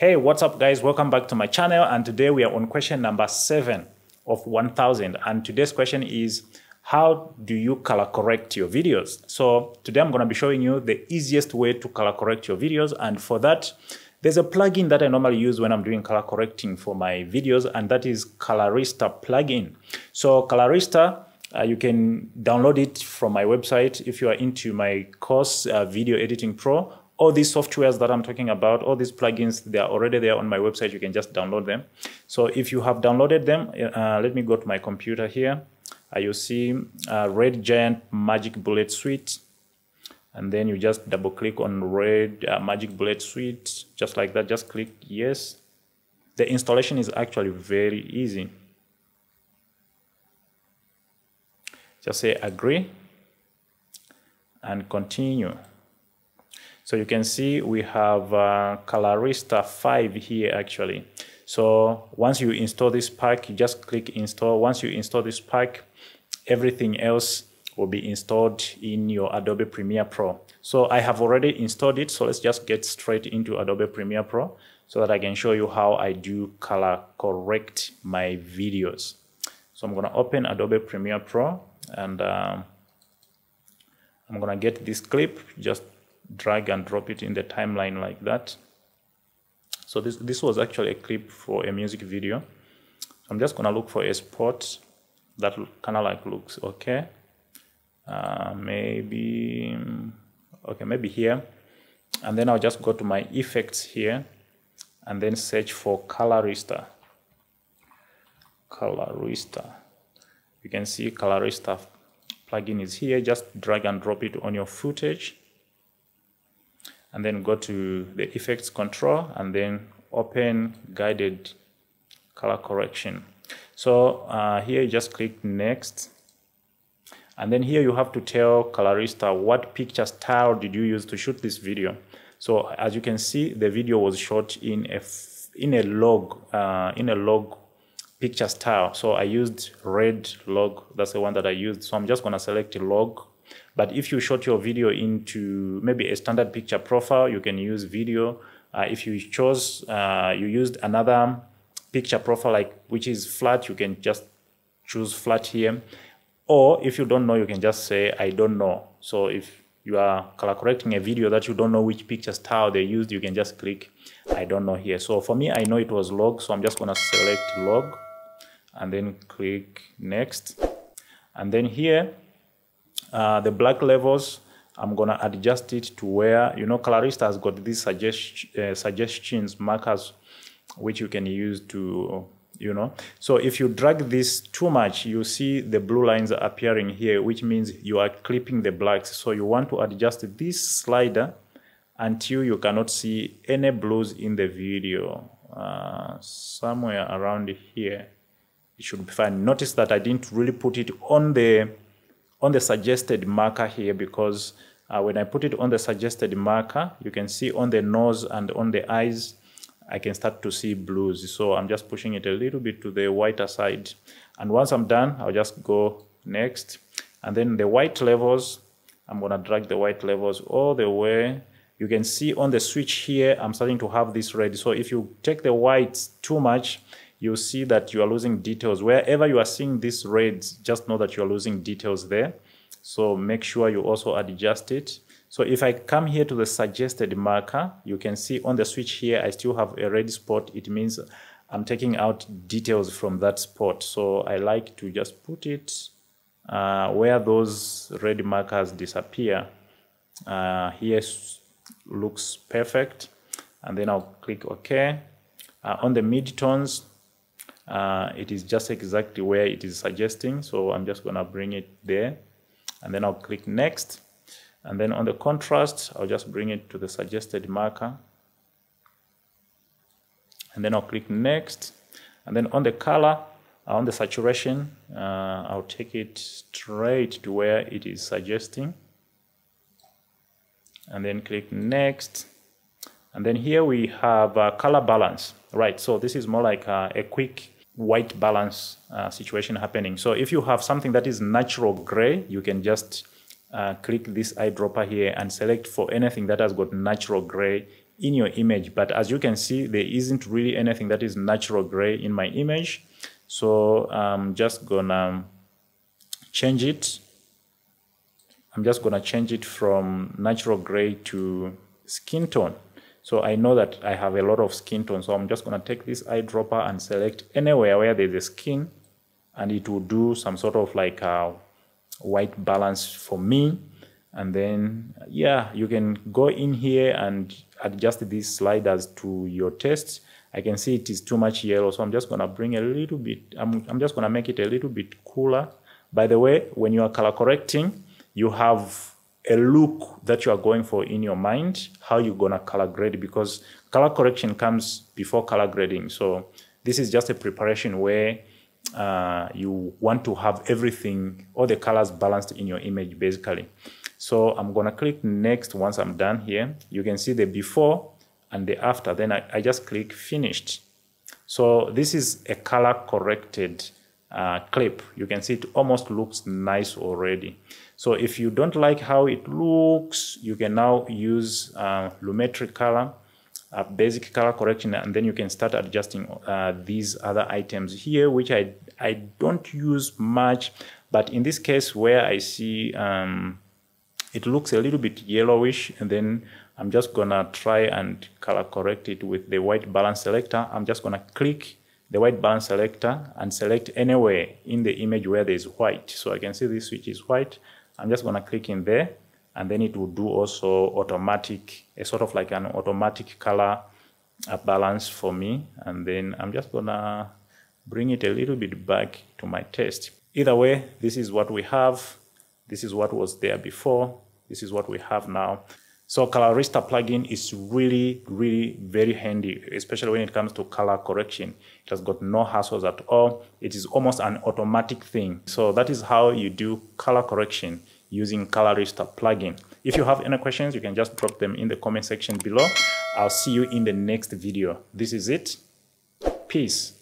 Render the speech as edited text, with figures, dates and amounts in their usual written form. Hey, what's up guys? Welcome back to my channel, and today we are on question number 7 of 1000, and today's question is, how do you color correct your videos? So today I'm going to be showing you the easiest way to color correct your videos, and for that there's a plugin that I normally use when I'm doing color correcting for my videos, and that is Colorista plugin. So Colorista, you can download it from my website if you are into my course, Video Editing Pro. All these softwares that I'm talking about, all these plugins, they are already there on my website. You can just download them. So if you have downloaded them, let me go to my computer here. You'll see Red Giant Magic Bullet Suite. And then you just double click on Red Magic Bullet Suite, just like that. Just click yes. The installation is actually very easy. Just say agree and continue. So you can see we have Colorista 5 here actually. So once you install this pack, you just click install. Once you install this pack, everything else will be installed in your Adobe Premiere Pro. So I have already installed it. So let's just get straight into Adobe Premiere Pro so that I can show you how I do color correct my videos. So I'm going to open Adobe Premiere Pro, and I'm going to get this clip, just drag and drop it in the timeline like that. So this was actually a clip for a music video. I'm just gonna look for a spot that kind of like looks okay. Maybe okay, maybe here, and then I'll just go to my effects here and then search for Colorista. You can see Colorista plugin is here. Just drag and drop it on your footage, and then go to the effects control and then open guided color correction. So here you just click next, and then here you have to tell Colorista what picture style did you use to shoot this video. So as you can see, the video was shot in a log picture style. So I used red log, that's the one that I used. So I'm just gonna select log. But if you shot your video into maybe a standard picture profile, you can use video. If you chose, you used another picture profile, like which is flat, you can just choose flat here. Or if you don't know, you can just say, I don't know. So if you are color correcting a video that you don't know which picture style they used, you can just click, I don't know here. So for me, I know it was log. So I'm just going to select log and then click next. And then here, the black levels, I'm gonna adjust it to where, you know, Colorista has got these suggestions markers which you can use to, you know. So if you drag this too much, you see the blue lines are appearing here, which means you are clipping the blacks. So you want to adjust this slider until you cannot see any blues in the video. Somewhere around here it should be fine. Notice that I didn't really put it on the suggested marker here, because when I put it on the suggested marker, you can see on the nose and on the eyes, I can start to see blues. So I'm just pushing it a little bit to the whiter side. And once I'm done, I'll just go next. And then the white levels, I'm gonna drag the white levels all the way. You can see on the switch here, I'm starting to have this red. So if you take the whites too much, you'll see that you are losing details. Wherever you are seeing these reds, just know that you are losing details there. So make sure you also adjust it. So if I come here to the suggested marker, you can see on the switch here, I still have a red spot. It means I'm taking out details from that spot. So I like to just put it where those red markers disappear. Here looks perfect. And then I'll click OK. On the mid-tones, it is just exactly where it is suggesting, so I'm just gonna bring it there, and then I'll click next. And then on the contrast, I'll just bring it to the suggested marker, and then I'll click next. And then on the color, on the saturation, I'll take it straight to where it is suggesting, and then click next. And then here we have color balance, right? So this is more like a quick white balance situation happening. So if you have something that is natural gray, you can just click this eyedropper here and select for anything that has got natural gray in your image. But as you can see, there isn't really anything that is natural gray in my image. So I'm just gonna change it. I'm just gonna change it from natural gray to skin tone. So I know that I have a lot of skin tone, so I'm just gonna take this eyedropper and select anywhere where there's a skin, and it will do some sort of like a white balance for me. And then, yeah, you can go in here and adjust these sliders to your taste. I can see it is too much yellow, so I'm just gonna bring a little bit, I'm just gonna make it a little bit cooler. By the way, when you are color correcting, you have a look that you are going for in your mind, how you're gonna color grade, because color correction comes before color grading. So this is just a preparation where you want to have everything, all the colors balanced in your image basically. So I'm gonna click next once I'm done here. You can see the before and the after, then I just click finished. So this is a color corrected clip. You can see it almost looks nice already. So if you don't like how it looks, you can now use Lumetri color, basic color correction, and then you can start adjusting these other items here, which I don't use much, but in this case where I see it looks a little bit yellowish, and then I'm just gonna try and color correct it with the white balance selector. I'm just gonna click the white balance selector and select anywhere in the image where there's white. So I can see this switch is white. I'm just gonna click in there, and then it will do also automatic, a sort of like an automatic color balance for me. And then I'm just gonna bring it a little bit back to my taste. Either way, this is what we have. This is what was there before. This is what we have now. So Colorista plugin is really, really very handy, especially when it comes to color correction. It has got no hassles at all. It is almost an automatic thing. So that is how you do color correction using Colorista plugin. If you have any questions, you can just drop them in the comment section below. I'll see you in the next video. This is it. Peace.